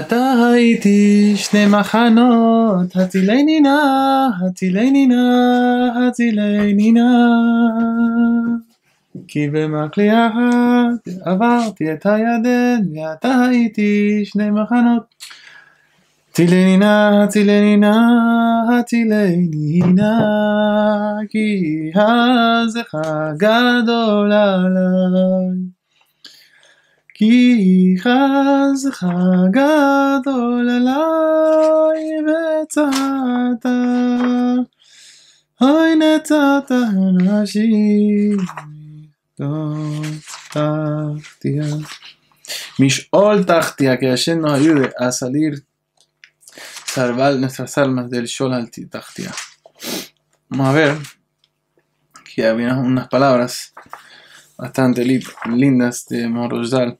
אתה הייתי שני מחנות, הצילי נינה, הצילי נינה, הצילי נינה. כי במקליחת עברתי את הירדן, ואתה הייתי שני מחנות. הצילי נינה, הצילי נינה, הצילי נינה. כי חסדך גדול עליי. כי חסדך גדול עלי וצאת, אוי נצאת אנשים תחתיה. משעול תחתיה, que ayer nos ayude a salir, salvar nuestras almas del sol tachtia. Vamos a ver, que había unas palabras bastante lindas de Morozal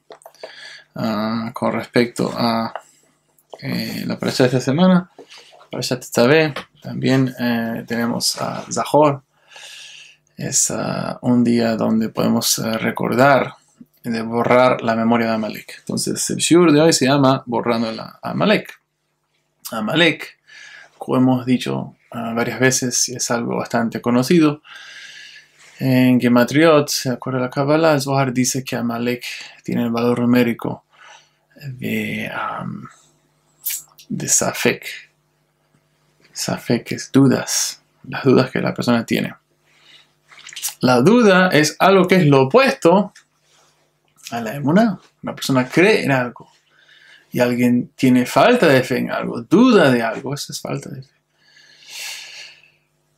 con respecto a la parasha de esta semana, parasha de Tetzaveh. También tenemos a Zahor, es un día donde podemos recordar de borrar la memoria de Amalek. Entonces el shiur de hoy se llama Borrando Amalek. Amalek, como hemos dicho varias veces, es algo bastante conocido. En Gematriot, de acuerdo a la Kabbalah, Zohar dice que Amalek tiene el valor numérico de Safek. Safek es dudas, las dudas que la persona tiene. La duda es algo que es lo opuesto a la emuná. Una persona cree en algo y alguien tiene falta de fe en algo, duda de algo, eso es falta de fe.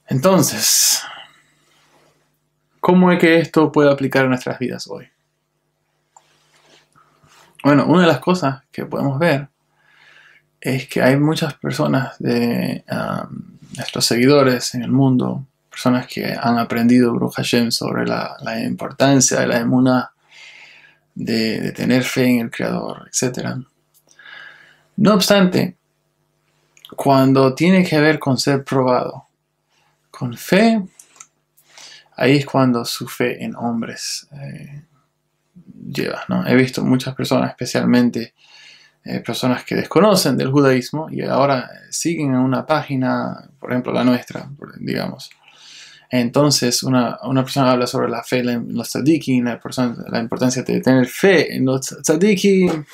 Entonces, ¿cómo es que esto puede aplicar a nuestras vidas hoy? Bueno, una de las cosas que podemos ver es que hay muchas personas de nuestros seguidores en el mundo, personas que han aprendido Baruch Hashem sobre la importancia de la emuná, de tener fe en el Creador, etc. No obstante, cuando tiene que ver con ser probado, con fe, ahí es cuando su fe en hombres lleva, ¿no? He visto muchas personas, especialmente personas que desconocen del judaísmo y ahora siguen en una página, por ejemplo la nuestra, digamos. Entonces una persona habla sobre la fe en los tzadikim, la importancia de tener fe en los tzadikim.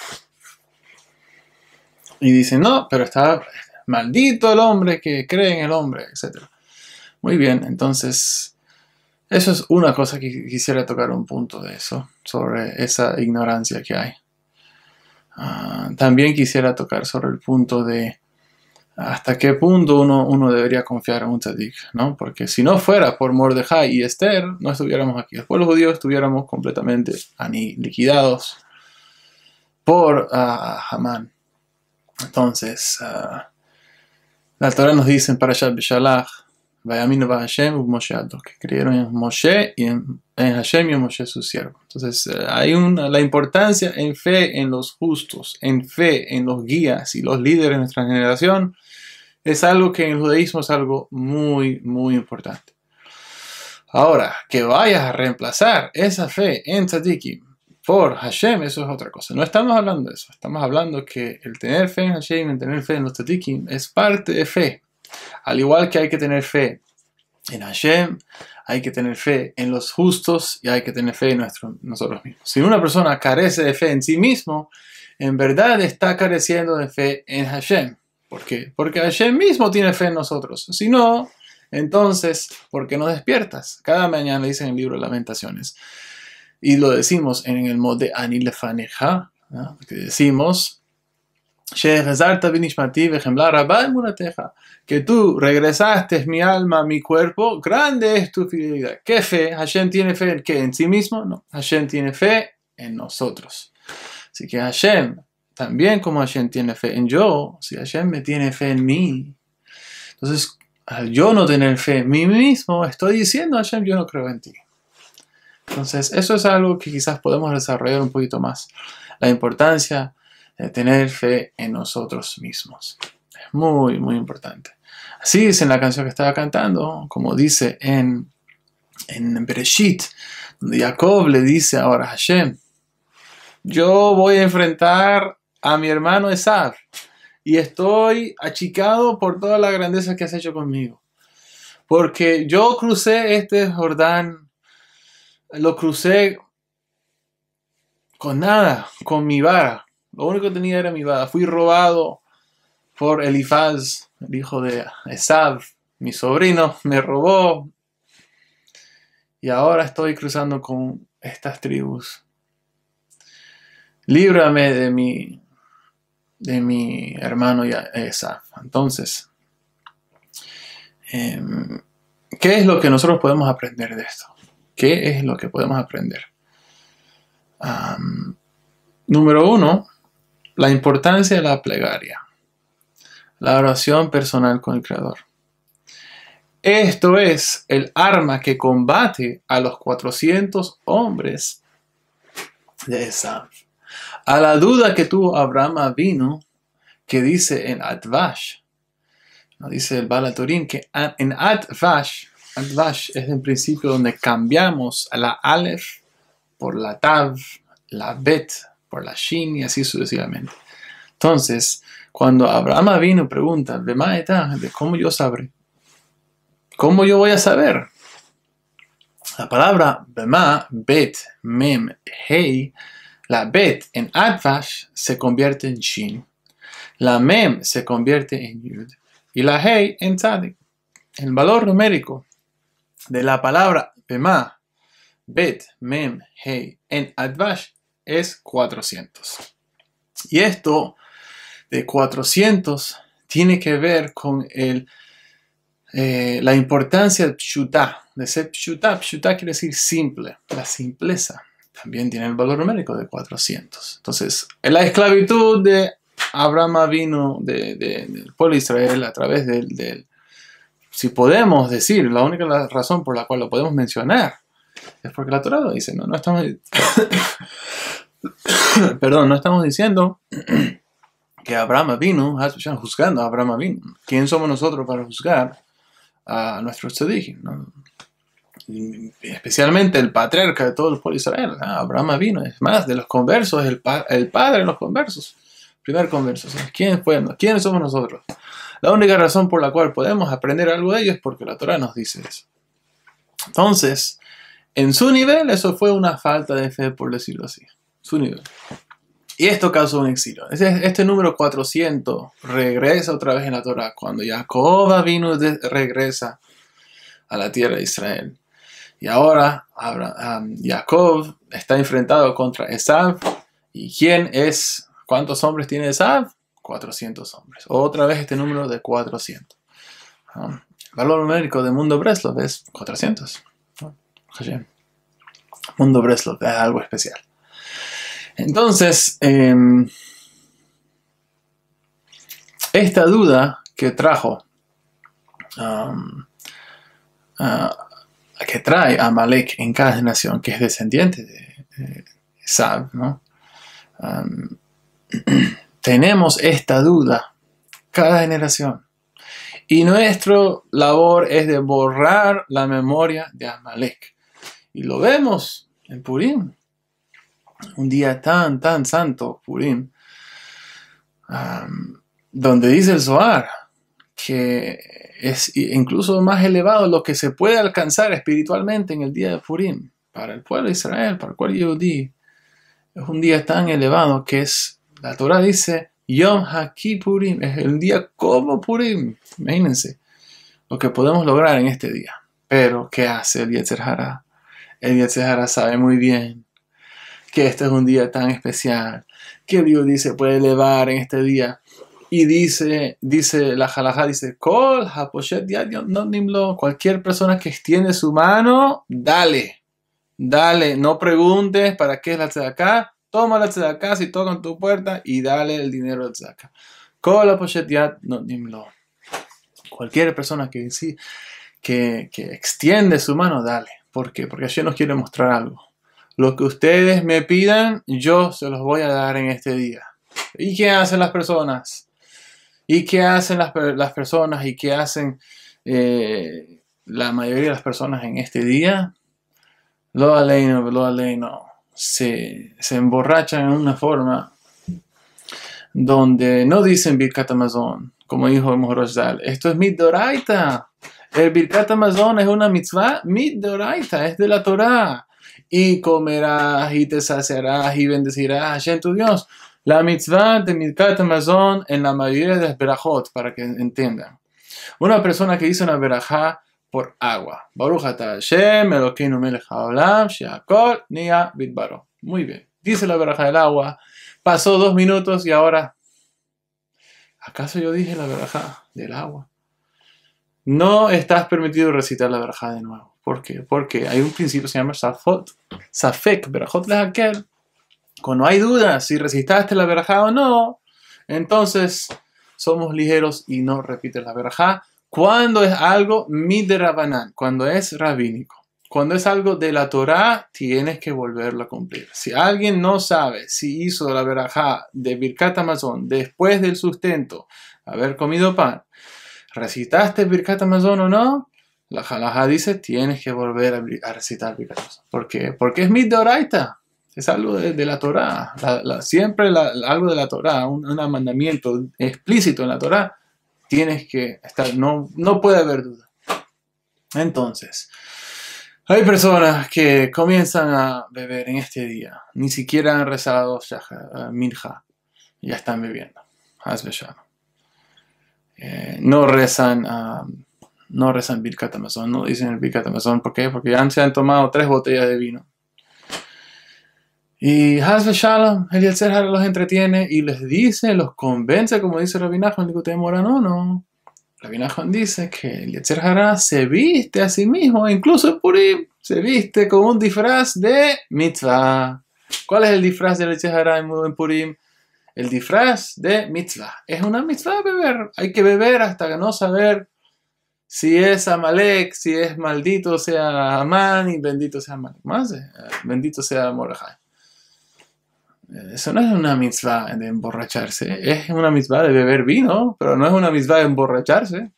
Y dicen, no, pero está maldito el hombre que cree en el hombre, etc. Muy bien, entonces, eso es una cosa que quisiera tocar un punto de eso, sobre esa ignorancia que hay. También quisiera tocar sobre el punto de hasta qué punto uno debería confiar en un tzadik, ¿no? Porque si no fuera por Mordejai y Esther, no estuviéramos aquí. Después los judíos estuviéramos completamente liquidados por Hamán. Entonces, la Torah nos dice en Parashat Beshalach, que creyeron en Moshe y en Hashem y en Moshe su siervo. Entonces hay la importancia en fe en los justos, en fe en los guías y los líderes de nuestra generación, es algo que en el judaísmo es algo muy, muy importante. Ahora, que vayas a reemplazar esa fe en tzadikim por Hashem, eso es otra cosa. No estamos hablando de eso, estamos hablando que el tener fe en Hashem, el tener fe en los tzadikim es parte de fe. Al igual que hay que tener fe en Hashem, hay que tener fe en los justos y hay que tener fe en nosotros mismos. Si una persona carece de fe en sí mismo, en verdad está careciendo de fe en Hashem. ¿Por qué? Porque Hashem mismo tiene fe en nosotros. Si no, entonces, ¿por qué nos despiertas? Cada mañana dicen en el libro de Lamentaciones. Y lo decimos en el Mode Ani Lefaneja, ¿no? Que decimos que tú regresaste mi alma, mi cuerpo, grande es tu fidelidad. ¿Qué fe? ¿Hashem tiene fe en qué? ¿En sí mismo? No, Hashem tiene fe en nosotros. Así que Hashem, también como Hashem tiene fe en yo, si Hashem me tiene fe en mí, entonces al yo no tener fe en mí mismo, estoy diciendo Hashem, yo no creo en ti. Entonces eso es algo que quizás podemos desarrollar un poquito más. La importancia de tener fe en nosotros mismos. Es muy, muy importante. Así dice en la canción que estaba cantando, como dice en Bereshit, donde Jacob le dice ahora a Hashem, yo voy a enfrentar a mi hermano Esaf, y estoy achicado por toda la grandeza que has hecho conmigo. Porque yo crucé este Jordán, lo crucé con nada, con mi vara. Lo único que tenía era mi vara. Fui robado por Elifaz, el hijo de Esaf, mi sobrino, me robó. Y ahora estoy cruzando con estas tribus. Líbrame de mi hermano Esaf. Entonces, ¿qué es lo que nosotros podemos aprender de esto? ¿Qué es lo que podemos aprender? Número 1, la importancia de la plegaria, la oración personal con el Creador. Esto es el arma que combate a los 400 hombres de Esaf. A la duda que tuvo Abraham Avinu, que dice en Atvash, no dice el Baal HaTorim, que en Atvash es el principio donde cambiamos a la Aleph por la Tav, la Bet por la Shin y así sucesivamente. Entonces, cuando Abraham Avinu pregunta, ¿de cómo yo sabré? ¿Cómo yo voy a saber? La palabra Bema, Bet, Mem, Hei, la Bet en Atvash se convierte en Shin, la Mem se convierte en Yud y la Hei en Tzadik. El valor numérico de la palabra Bema, Bet, Mem, Hei en Atvash es 400. Y esto de 400 tiene que ver con la importancia del Pshutá, de ser Pshutá. Pshutá quiere decir simple, la simpleza. También tiene el valor numérico de 400. Entonces, en la esclavitud de Abraham Avinu, del pueblo de Israel, a través del si podemos decir, la única razón por la cual lo podemos mencionar es porque la Torah lo dice. No estamos perdón, no estamos diciendo que Abraham Avinu, juzgando a Abraham Avinu. ¿Quién somos nosotros para juzgar a nuestros tzadikim? ¿No? Especialmente el patriarca de todo el pueblo de Israel, ¿no? Abraham Avinu, es más, de los conversos, el padre de los conversos, primer converso. ¿Quién fue? ¿Quiénes somos nosotros? La única razón por la cual podemos aprender algo de ellos es porque la Torah nos dice eso. Entonces, en su nivel, eso fue una falta de fe, por decirlo así, su nivel. Y esto causó un exilio. Este número 400 regresa otra vez en la Torah, cuando Jacob Avinu regresa a la tierra de Israel. Y ahora Jacob está enfrentado contra Esaf. ¿Y quién es? ¿Cuántos hombres tiene Esaf? 400 hombres. Otra vez este número de 400. El valor numérico de Mundo Breslov es 400. Mundo Breslov es algo especial. Entonces, esta duda que trae Amalek en cada generación, que es descendiente de Esaf, ¿no? Tenemos esta duda cada generación. Y nuestra labor es de borrar la memoria de Amalek. Y lo vemos en Purim. Un día tan, tan santo, Purim, donde dice el Zohar que es incluso más elevado lo que se puede alcanzar espiritualmente en el día de Purim. Para el pueblo de Israel, para el pueblo Yehudí, es un día tan elevado que es, la Torah dice, Yom HaKippurim, es el día como Purim. Imagínense lo que podemos lograr en este día. Pero, ¿qué hace el Yetzer Hará? El Yetzer Hará sabe muy bien que este es un día tan especial, que Dios dice puede elevar en este día. Y dice la halajá, dice, Kol haposhet yad nimlo, cualquier persona que extiende su mano, dale, no preguntes para qué es la tzedaká, toma la tzedaká, si tocan tu puerta, y dale el dinero de tzedaká. Kol haposhet yad nimlo, cualquier persona que extiende su mano, dale. ¿Por qué? Porque Hashem nos quiere mostrar algo. Lo que ustedes me pidan, yo se los voy a dar en este día. ¿Y qué hacen las personas? ¿Y qué hacen las personas? ¿Y qué hacen la mayoría de las personas en este día? Lo aleino. Se emborrachan en una forma donde no dicen Birkat Hamazon, como dijo el Mejorosh Zal. Esto es Midoraita. El Birkat Hamazon es una mitzvah Midoraita, es de la Torah. Y comerás, y te saciarás, y bendecirás a Hashem tu Dios. La mitzvah de Birkat Hamazon en la mayoría de las berajot, para que entiendan. Una persona que hizo una berajá por agua. Baruch atah Hashem, Elokeinu melech haolam, she'akol neya bidbaro. Muy bien. Dice la berajá del agua. Pasó 2 minutos y ahora... ¿Acaso yo dije la berajá del agua? No estás permitido recitar la berajá de nuevo. ¿Por qué? Porque hay un principio que se llama safot. Safek, berajot lehakel. Cuando hay dudas si recitaste la berajá o no, entonces somos ligeros y no repites la berajá. Cuando es algo midrabanan, cuando es rabínico, cuando es algo de la Torah, tienes que volverlo a cumplir. Si alguien no sabe si hizo la berajá de Birkat Hamazon después del sustento, haber comido pan, recitaste Birkat Hamazon o no, la halajá dice tienes que volver a recitar Birkat Hamazon. ¿Por qué? Porque es midoraita. Es algo de la Torah, siempre algo de la Torah, un mandamiento explícito en la Torah, tienes que estar, no puede haber duda. Entonces, hay personas que comienzan a beber en este día, ni siquiera han rezado minja, ya están bebiendo, no rezan Birkat Hamazon, no dicen el Birkat Hamazon. ¿Por qué? Porque ya se han tomado 3 botellas de vino. Y Has Shalom, el Yetzer Hara los entretiene y les dice, los convence, como dice Rabbi Nachman, el Likutei Moran no. Rabbi Nachman dice que el Yetzer Hara se viste a sí mismo, incluso Purim, se viste con un disfraz de mitzvah. ¿Cuál es el disfraz del Yetzer Hara en Purim? El disfraz de mitzvah. Es una mitzvah beber, hay que beber hasta no saber si es Amalek, si es maldito sea Amán y bendito sea Amalek. Más bendito sea Mordejai. Eso no es una mitzvah de emborracharse, es una mitzvah de beber vino, pero no es una mitzvah de emborracharse.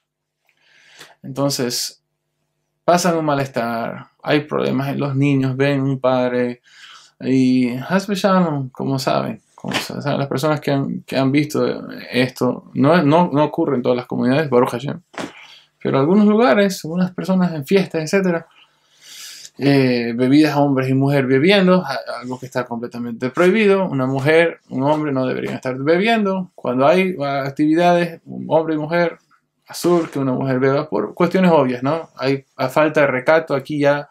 Entonces, pasan un malestar, hay problemas en los niños, ven un padre, y como saben las personas que han visto esto, no ocurre en todas las comunidades, Baruch Hashem, pero en algunos lugares, algunas personas en fiestas, etc., bebidas, hombres y mujeres bebiendo, algo que está completamente prohibido. Una mujer, un hombre no deberían estar bebiendo. Cuando hay actividades, un hombre y mujer, azul, que una mujer beba por cuestiones obvias, ¿no? Hay falta de recato, aquí ya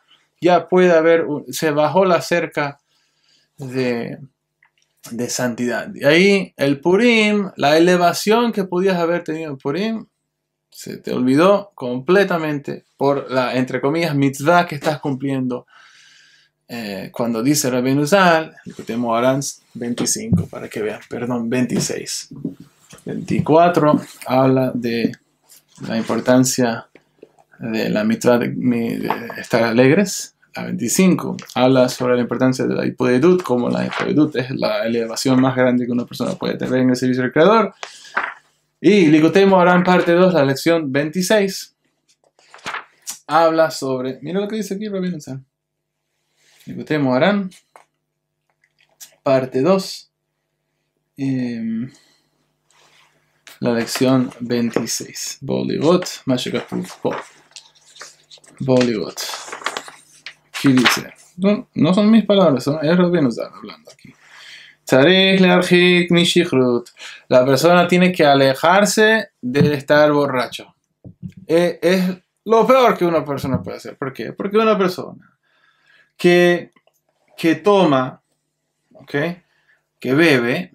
puede haber, se bajó la cerca de santidad. Y ahí el Purim, la elevación que podías haber tenido en Purim, se te olvidó completamente por la, entre comillas, mitzvah que estás cumpliendo. Cuando dice Rabbeinu Zal, Likutei Moharan 25, para que vean, perdón, 26. 24 habla de la importancia de la mitzvah de estar alegres. La 25 habla sobre la importancia de la hipodeudut, como la hipodeudut es la elevación más grande que una persona puede tener en el servicio del Creador. Y Likutei Moharan parte 2, la lección 26, habla sobre... Mira lo que dice aquí Rabbeinu Zal. Likutei Moharan parte 2, la lección 26. Bollywood, Bollywood. ¿Qué dice? No son mis palabras, es Rabbeinu Zal hablando aquí. La persona tiene que alejarse de estar borracho. Es lo peor que una persona puede hacer. ¿Por qué? Porque una persona que toma, ¿okay?, que bebe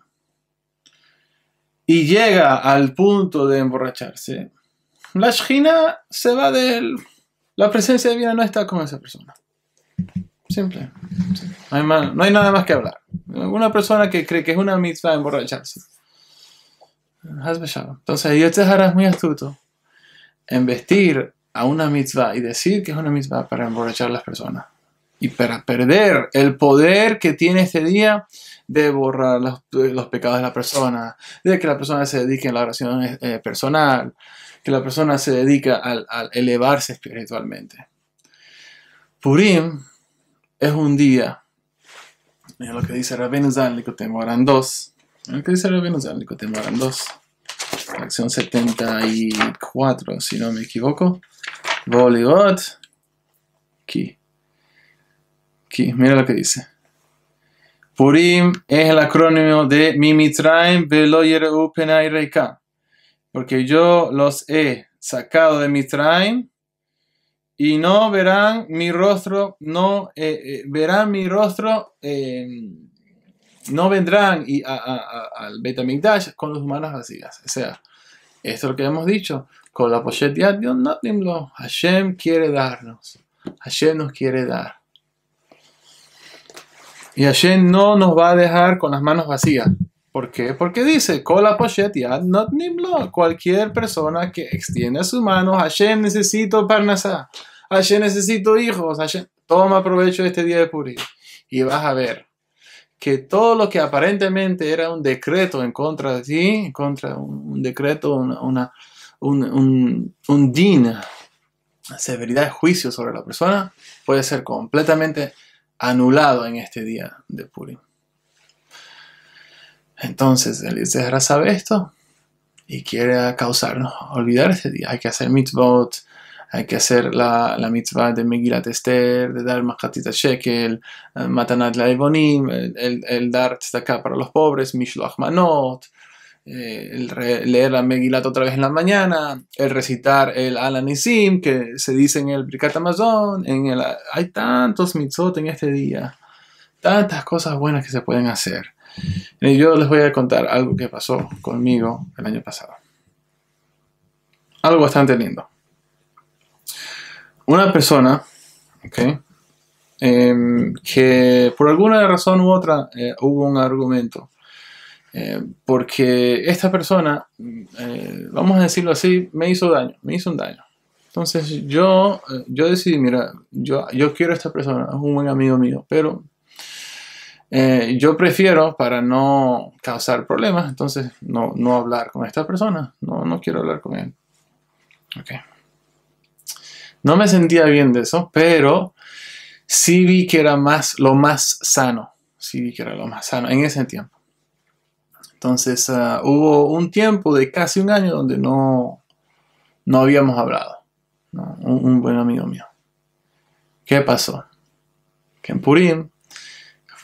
y llega al punto de emborracharse, la Shejina se va de él. La presencia divina no está con esa persona. Simple. No hay nada más que hablar. Una persona que cree que es una mitzvah emborracharse. Entonces, el Yetzer Hara es muy astuto en vestir a una mitzvah y decir que es una mitzvah para emborrachar a las personas. Y para perder el poder que tiene este día de borrar los pecados de la persona, de que la persona se dedique a la oración personal, que la persona se dedica a elevarse espiritualmente. Purim es un día, mira lo que dice Rabbeinu Zal, Likutei Moharan 2, En el tercer organizando te moran dos. La acción 74, si no me equivoco. Voleibot. Aquí. Aquí, mira lo que dice. Purim es el acrónimo de Mimitraim Veloyeru Penai Reika. Porque yo los he sacado de Mitraim y no verán mi rostro, no verán mi rostro, no vendrán y al Beit HaMikdash con las manos vacías. O sea, esto es lo que hemos dicho. Con la Poshet Yad Yom Notim Lo. Hashem quiere darnos. Hashem nos quiere dar. Y Hashem no nos va a dejar con las manos vacías. ¿Por qué? Porque dice, Kol HaPoshet Yad Notnim Lo. Cualquier persona que extiende sus manos, Hashem necesito Parnasá, Hashem necesito hijos, Hashem, toma provecho de este día de Purim. Y vas a ver que todo lo que aparentemente era un decreto en contra de ti, en contra de un decreto, un din, una severidad de juicio sobre la persona, puede ser completamente anulado en este día de Purim. Entonces, el Yitzhak sabe esto y quiere causarnos olvidar este día. Hay que hacer mitzvot, hay que hacer la mitzvah de Megilat Esther, de dar Machatit HaShekel, Matanat La'evonim, el dar tzedakah para los pobres, Mishloach Manot, leer la Megilat otra vez en la mañana, el recitar el Al-Anisim, que se dice en el Birkat Hamazon. Hay tantos mitzvot en este día, tantas cosas buenas que se pueden hacer. Y yo les voy a contar algo que pasó conmigo el año pasado. Algo bastante lindo. Una persona, okay, que por alguna razón u otra hubo un argumento. Porque esta persona, vamos a decirlo así, me hizo daño, me hizo un daño. Entonces yo decidí, mira, yo quiero a esta persona, es un buen amigo mío, pero... yo prefiero, para no causar problemas, entonces no hablar con esta persona. No quiero hablar con él. Okay. No me sentía bien de eso, pero sí vi que era lo más sano. Sí vi que era lo más sano en ese tiempo. Entonces hubo un tiempo de casi un año donde no habíamos hablado. ¿No? Un buen amigo mío. ¿Qué pasó? Que en Purim...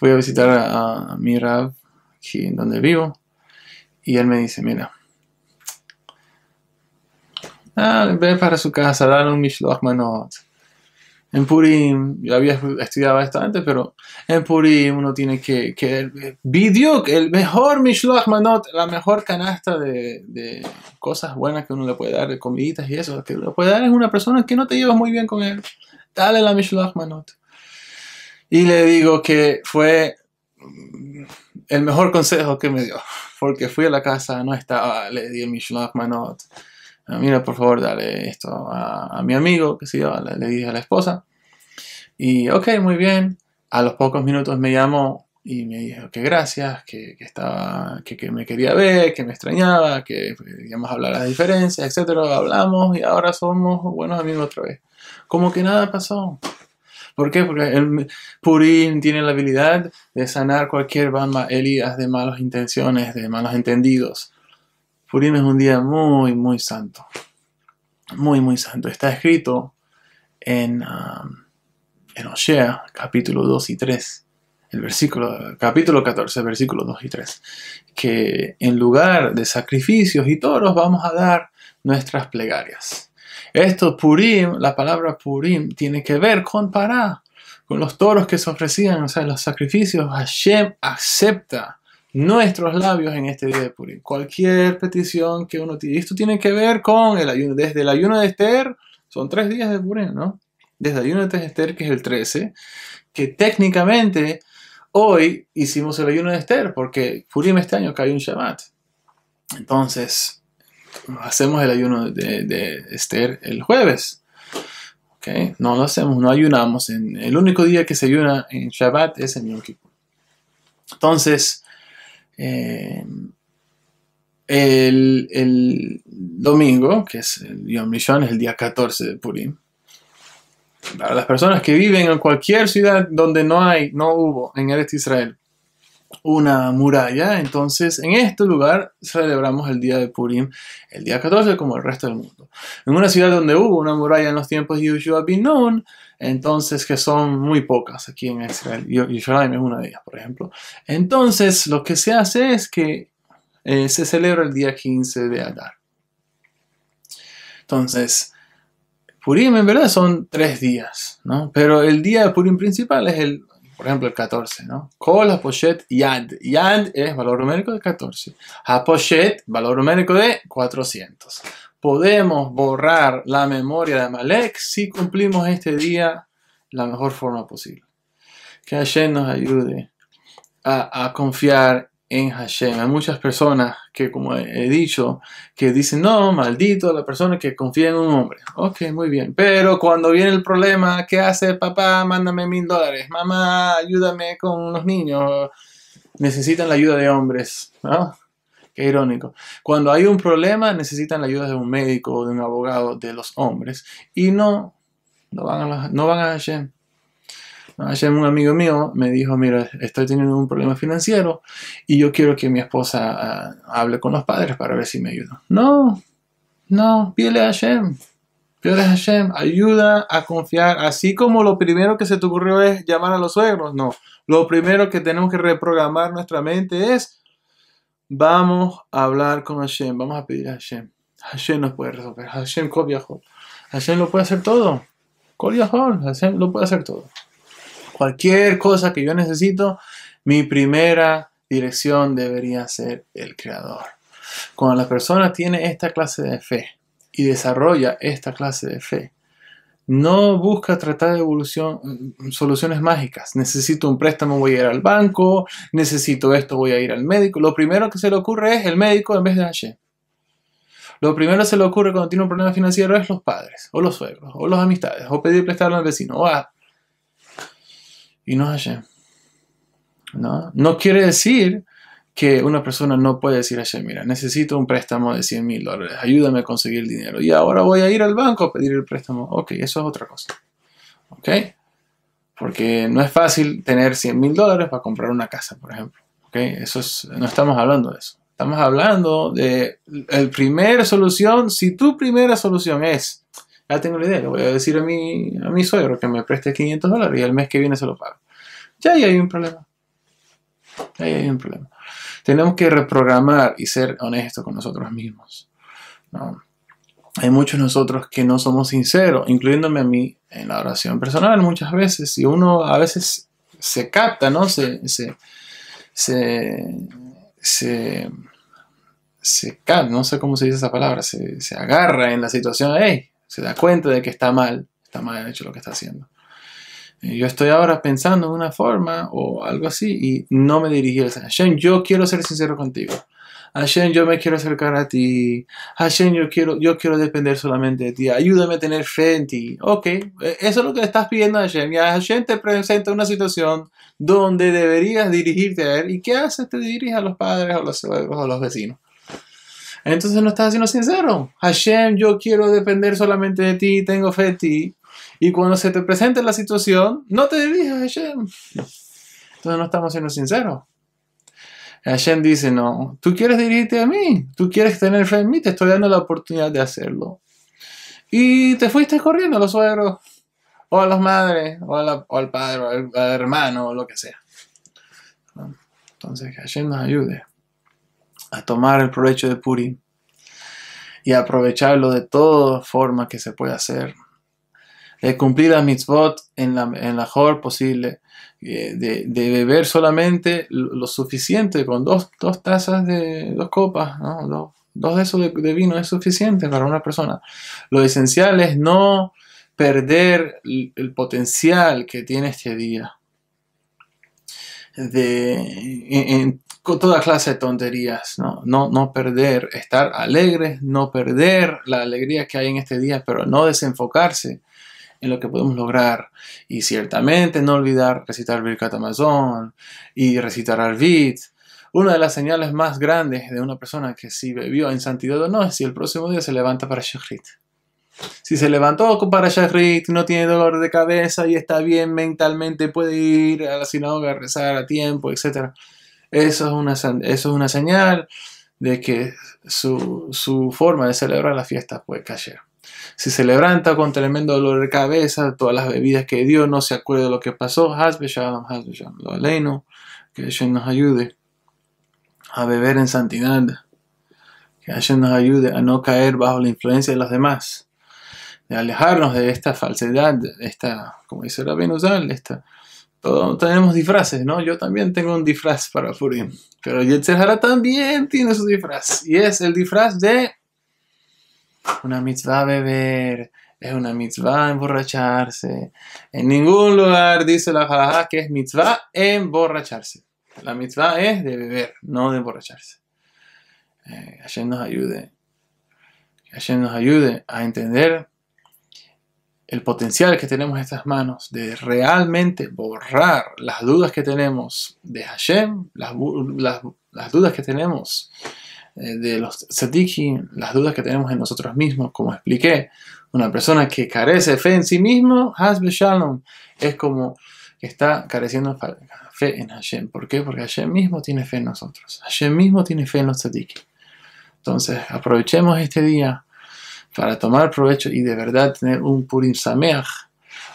fui a visitar a mi Rab, aquí en donde vivo, y él me dice, mira, ve para su casa, dale un Mishloach Manot. En Purim, yo había estudiado bastante, pero en Purim uno tiene que Bidiuk, el mejor Mishloach Manot, la mejor canasta de cosas buenas que uno le puede dar, de comiditas y eso, que le puede dar es una persona que no te llevas muy bien con él. Dale la Mishloach Manot. Y le digo que fue el mejor consejo que me dio. Porque fui a la casa, no estaba, le di el Mishloach Manot. Mira, por favor, dale esto a mi amigo, que sí, le dije a la esposa. Y ok, muy bien. A los pocos minutos me llamó y me dijo que gracias, que me quería ver, que me extrañaba, que íbamos a hablar las diferencias, etc. Hablamos y ahora somos buenos amigos otra vez. Como que nada pasó. ¿Por qué? Porque el Purim tiene la habilidad de sanar cualquier heridas de malas intenciones, de malos entendidos. Purim es un día muy, muy santo. Muy, muy santo. Está escrito en Osea, capítulo 2 y 3, capítulo 14, versículos 2 y 3, que en lugar de sacrificios y toros vamos a dar nuestras plegarias. Esto, Purim, la palabra Purim, tiene que ver con Pará, con los toros que se ofrecían, o sea, los sacrificios. Hashem acepta nuestros labios en este día de Purim. Cualquier petición que uno tiene. Esto tiene que ver con el ayuno. Desde el ayuno de Esther, son 3 días de Purim, ¿no? Desde el ayuno de Esther, que es el 13, que técnicamente hoy hicimos el ayuno de Esther, porque Purim este año cayó un Shabbat. Entonces... hacemos el ayuno de Esther el jueves. ¿Okay? No lo hacemos, no ayunamos. El único día que se ayuna en Shabbat es en Yom Kippur. Entonces, el domingo, que es el Yom Rishon, es el día 14 de Purim. Para las personas que viven en cualquier ciudad donde no hubo en Eretz Israel una muralla. Entonces, en este lugar celebramos el día de Purim, el día 14, como el resto del mundo. En una ciudad donde hubo una muralla en los tiempos de Yehoshua ben Nun, entonces, que son muy pocas aquí en Israel, Yerushalayim es una de ellas, por ejemplo. Entonces, lo que se hace es que se celebra el día 15 de Adar. Entonces, Purim en verdad son 3 días, ¿no? Pero el día de Purim principal es el, por ejemplo, el 14, ¿no? Kol HaPoshet Yad. Yad es valor numérico de 14. HaPoshet, valor numérico de 400. Podemos borrar la memoria de Amalek si cumplimos este día de la mejor forma posible. Que Hashem nos ayude a confiar en Hashem. Hay muchas personas que, como he dicho, que dicen, no, maldito la persona que confía en un hombre. Ok, muy bien. Pero cuando viene el problema, ¿qué hace? Papá, mándame $1000. Mamá, ayúdame con los niños. Necesitan la ayuda de hombres, ¿no? Qué irónico. Cuando hay un problema, necesitan la ayuda de un médico, de un abogado, de los hombres. Y no van a Hashem. Ayer un amigo mío me dijo, mira, estoy teniendo un problema financiero y yo quiero que mi esposa hable con los padres para ver si me ayudan. No, pídele a Hashem. Pídele a Hashem. Ayuda a confiar. Así como lo primero que se te ocurrió es llamar a los suegros. No, lo primero que tenemos que reprogramar nuestra mente es, vamos a hablar con Hashem. Vamos a pedir a Hashem. Hashem nos puede resolver. Hashem Kol Yahol. Hashem lo puede hacer todo. Kol Yahol. Hashem lo puede hacer todo. Cualquier cosa que yo necesito, mi primera dirección debería ser el Creador. Cuando la persona tiene esta clase de fe y desarrolla esta clase de fe, no busca tratar de soluciones mágicas. Necesito un préstamo, voy a ir al banco. Necesito esto, voy a ir al médico. Lo primero que se le ocurre es el médico en vez de Hashem. Lo primero que se le ocurre cuando tiene un problema financiero es los padres, o los suegros, o las amistades, o pedir prestarlo al vecino, o a... Y no es Hashem. No quiere decir que una persona no puede decir a Hashem, mira, necesito un préstamo de $100,000, ayúdame a conseguir el dinero. Y ahora voy a ir al banco a pedir el préstamo. Ok, eso es otra cosa. Ok. Porque no es fácil tener $100,000 para comprar una casa, por ejemplo. Ok, eso es, no estamos hablando de eso. Estamos hablando de la primera solución. Si tu primera solución es... Ya tengo la idea, le voy a decir a mi suegro que me preste $500 y el mes que viene se lo pago. Ya ahí hay un problema. Tenemos que reprogramar y ser honestos con nosotros mismos, ¿no? Hay muchos de nosotros que no somos sinceros, incluyéndome a mí en la oración personal muchas veces. Y uno a veces se capta, ¿no? No sé cómo se dice esa palabra, se agarra en la situación. ¡Hey! Se da cuenta de que está mal hecho lo que está haciendo. Yo estoy ahora pensando en una forma o algo así y no me dirigí al Señor. Hashem, yo quiero ser sincero contigo. Hashem, yo me quiero acercar a ti. Hashem, yo quiero depender solamente de ti. Ayúdame a tener fe en ti. Ok, eso es lo que le estás pidiendo a Hashem. Y a Hashem te presenta una situación donde deberías dirigirte a él. ¿Y qué haces? Te diriges a los padres, a los suegros, a los vecinos. Entonces no estás siendo sincero. Hashem, yo quiero depender solamente de ti, tengo fe en ti. Y cuando se te presente la situación, no te dirijas a Hashem. Entonces no estamos siendo sinceros. Hashem dice, no, tú quieres dirigirte a mí, tú quieres tener fe en mí, te estoy dando la oportunidad de hacerlo. Y te fuiste corriendo a los suegros, o a las madres, o al padre, o al hermano, o lo que sea. Entonces que Hashem nos ayude a tomar el provecho de Purim y a aprovecharlo de todas formas que se puede hacer, de cumplir las mitzvot en la mejor posible, de beber solamente lo suficiente con dos copas, ¿no? Dos de esos de vino es suficiente para una persona. Lo esencial es no perder el potencial que tiene este día con toda clase de tonterías, ¿no? No perder, estar alegres, no perder la alegría que hay en este día, pero no desenfocarse en lo que podemos lograr. Y ciertamente no olvidar recitar Birkat Hamazon y recitar Arvit. Una de las señales más grandes de una persona que si bebió en santidad o no es si el próximo día se levanta para Shachrit. Si se levantó para Shachrit, no tiene dolor de cabeza y está bien mentalmente, puede ir a la sinagoga a rezar a tiempo, etc. Eso es una señal de que su forma de celebrar la fiesta fue kasher. Si se levanta con tremendo dolor de cabeza, todas las bebidas que dio, no se acuerda de lo que pasó, Hasbe Shalom, lo aleino, que Hashem nos ayude a beber en santidad, que Hashem nos ayude a no caer bajo la influencia de los demás, de alejarnos de esta falsedad, como dice Rabbeinu Zal, todos tenemos disfraces, ¿no? Yo también tengo un disfraz para Purim, pero Yetzer Hara también tiene su disfraz, y es el disfraz de una mitzvah beber, es una mitzvah emborracharse. En ningún lugar dice la halajá que es mitzvah emborracharse. La mitzvah es de beber, no de emborracharse. Hashem nos ayude. Hashem nos ayude a entender el potencial que tenemos en estas manos de realmente borrar las dudas que tenemos de Hashem, las dudas que tenemos de los tzadikim, las dudas que tenemos en nosotros mismos. Como expliqué, una persona que carece de fe en sí mismo, Hasbe Shalom, es como que está careciendo de fe en Hashem. ¿Por qué? Porque Hashem mismo tiene fe en nosotros, Hashem mismo tiene fe en los tzadikim. Entonces aprovechemos este día para tomar provecho y de verdad tener un Purim Sameach,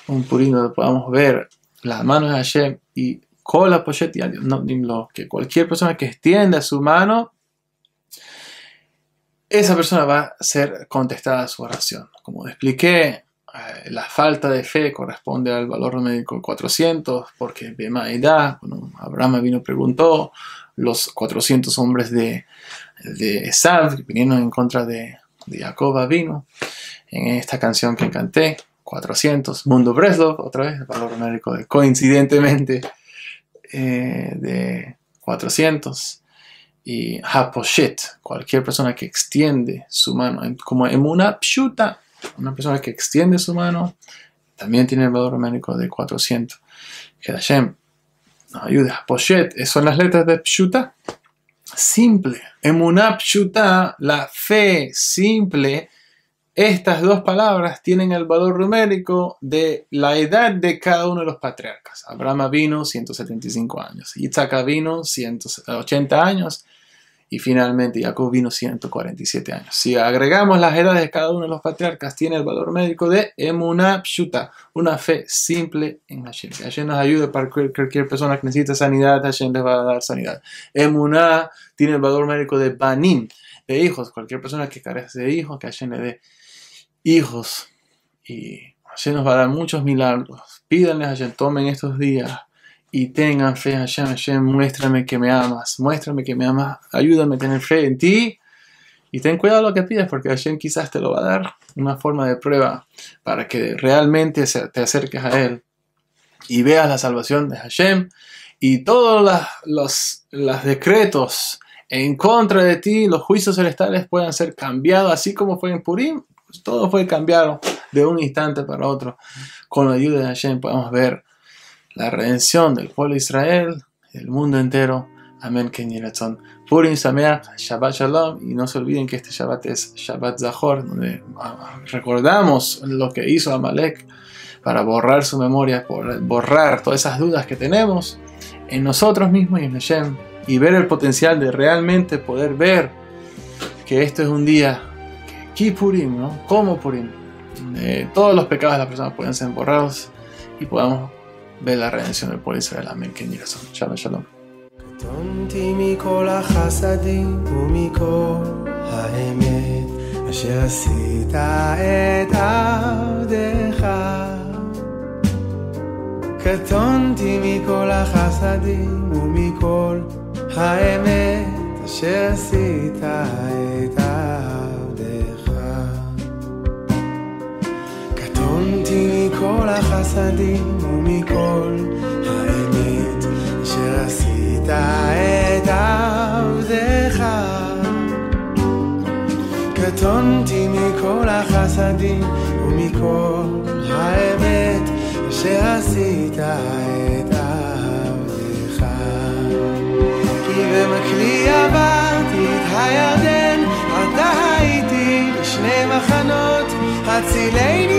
un Purim donde podamos ver las manos de Hashem y con la pochette, que cualquier persona que extienda su mano, esa persona va a ser contestada a su oración. Como expliqué, la falta de fe corresponde al valor médico 400, porque Bema Edad, Abraham vino y preguntó, los 400 hombres de Esav que vinieron en contra de Jacob vino, en esta canción que canté, 400, Mundo Breslov, otra vez, el valor numérico de coincidentemente de 400. Y Haposhet, cualquier persona que extiende su mano, como Emuna Pshuta, una persona que extiende su mano, también tiene el valor numérico de 400. Que Hashem nos ayude. Haposhet, son las letras de Pshuta. Simple. Emuna Pshuta, la fe simple. Estas dos palabras tienen el valor numérico de la edad de cada uno de los patriarcas. Abraham vino 175 años, Isaac vino 180 años y finalmente Jacob vino 147 años. Si agregamos las edades de cada uno de los patriarcas, tiene el valor numérico de Emuná Pshuta, una fe simple en Hashem. Hashem nos ayuda para cualquier persona que necesite sanidad, Hashem les va a dar sanidad. Emuná tiene el valor numérico de Banim, de hijos. Cualquier persona que carece de hijos, que Hashem le dé hijos, y Hashem nos va a dar muchos milagros. Pídanle a Hashem, tomen estos días y tengan fe en Hashem. Hashem, muéstrame que me amas, ayúdame a tener fe en ti y ten cuidado lo que pides, porque Hashem quizás te lo va a dar, una forma de prueba para que realmente te acerques a Él y veas la salvación de Hashem y todos los decretos en contra de ti, los juicios celestiales puedan ser cambiados, así como fue en Purim. Todo fue cambiado de un instante para otro. Con la ayuda de Hashem podemos ver la redención del pueblo de Israel, del mundo entero. Amén. Ken Yeh Ratzon. Purim Sameach, Shabbat Shalom. Y no se olviden que este Shabbat es Shabbat Zahor, donde recordamos lo que hizo Amalek para borrar su memoria, borrar todas esas dudas que tenemos en nosotros mismos y en Hashem, y ver el potencial de realmente poder ver que esto es un día Purim, ¿no? Como Purim, todos los pecados de las personas pueden ser borrados y podamos ver la redención del pueblo de Israel. Amén. Ken Yeh Ratzon. Shalom, shalom. קטונתי מכל החסדים ומכל האמת אשר עשית את עבדך. קטונתי מכל החסדים ומכל האמת אשר עשית את עבדך. כי במקלי עברתי את הירדן, אתה הייתי בשני מחנות, הצילני